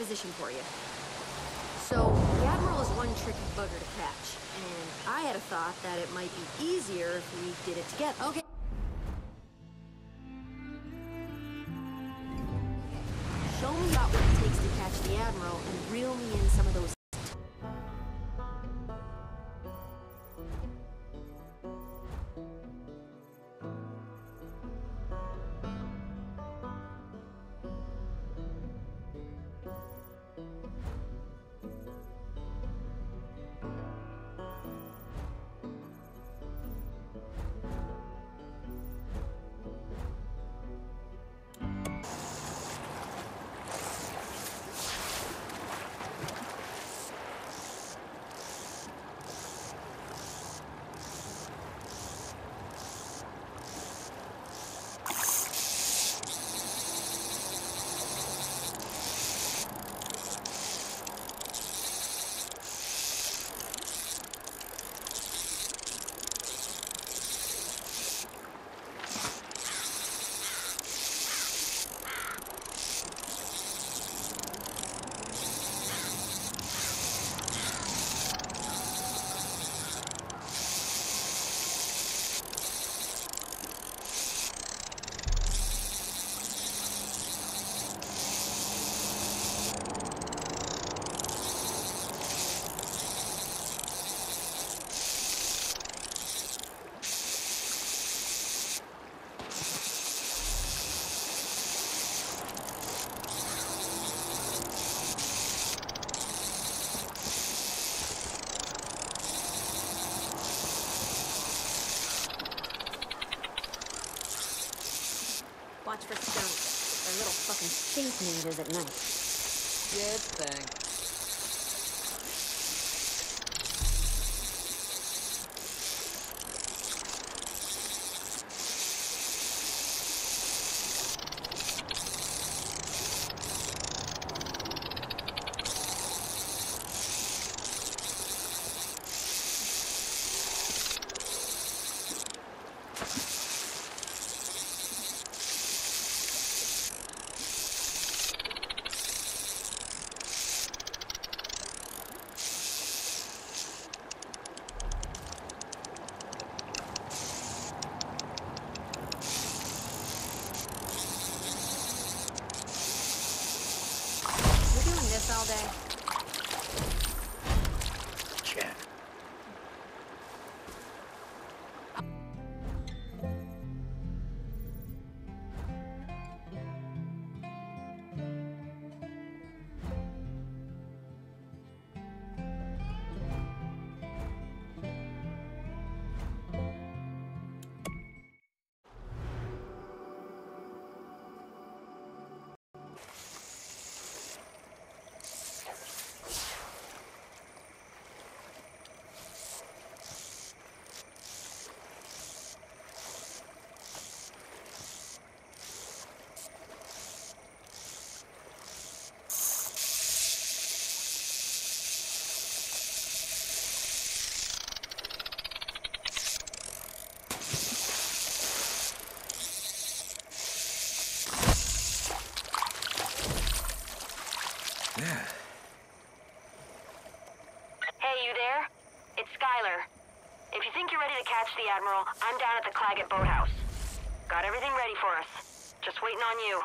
proposition for you. So, the Admiral is one tricky bugger to catch, and I had a thought that it might be easier if we did it together. Okay. Show me about what it takes to catch the Admiral and reel me in some of those. Watch for skunks. Their little fucking stink meters at night. Good thing. All day. Check. Hey, you there? It's Skyler. If you think you're ready to catch the Admiral, I'm down at the Claggett Boathouse. Got everything ready for us. Just waiting on you.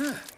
Huh.